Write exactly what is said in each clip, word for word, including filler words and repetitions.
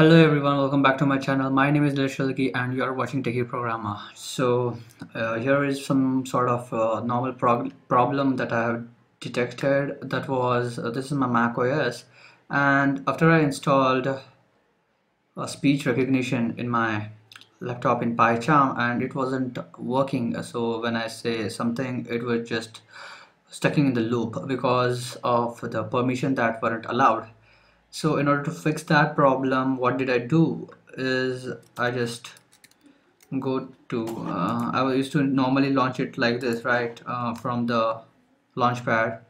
Hello everyone, welcome back to my channel. My name is Leshulki and you are watching Techie Programmer. So uh, here is some sort of uh, normal problem that I have detected. That was uh, this is my Mac O S, and after I installed a speech recognition in my laptop in PyCharm, and it wasn't working. So when I say something, it was just stuck in the loop because of the permission that weren't allowed. So in order to fix that problem, what did I do is I just go to uh, I used to normally launch it like this, right, uh, from the launchpad.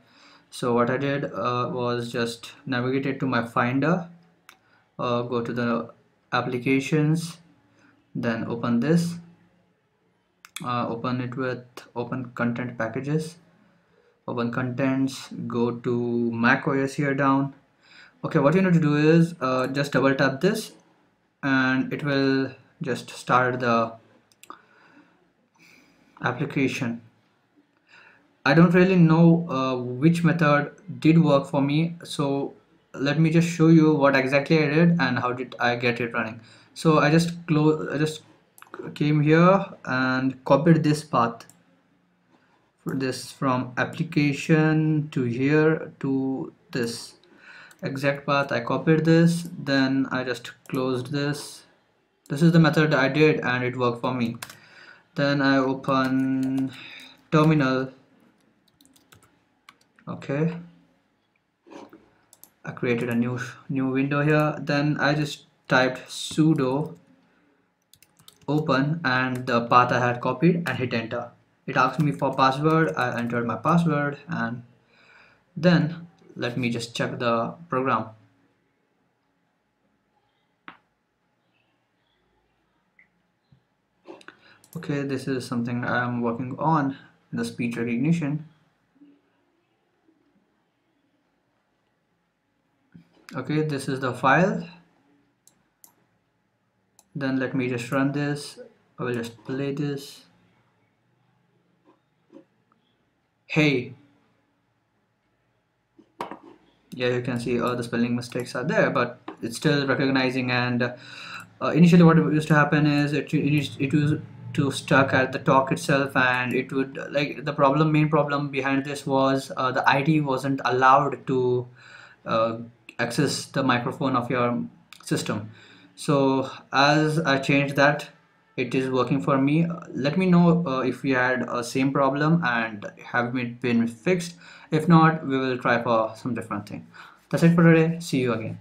So what I did uh, was just navigated to my Finder, uh, go to the applications, then open this, uh, open it with open content packages, open contents, go to Mac O S here down. Okay, what you need to do is uh, just double tap this and it will just start the application. I don't really know uh, which method did work for me, so let me just show you what exactly I did and how did I get it running. So I just close, I just came here and copied this path for this from application to here to this exact path. I copied this, then I just closed this. This is the method I did and it worked for me. Then I open terminal. Okay, I created a new new window here. Then I just typed sudo open and the path I had copied and hit enter. It asked me for password. I entered my password, and then let me just check the program. Okay, this is something I am working on, the speech recognition. Okay, this is the file. Then let me just run this. I will just play this. Hey. Yeah, you can see all uh, the spelling mistakes are there, but it's still recognizing. And uh, initially what used to happen is it, it, it used to stuck at the talk itself, and it would like the problem main problem behind this was uh, the I D wasn't allowed to uh, access the microphone of your system. So as I changed that, it is working for me. Let me know uh, if you had a uh, same problem and have it been fixed. If not, we will try for some different thing. That's it for today. See you again.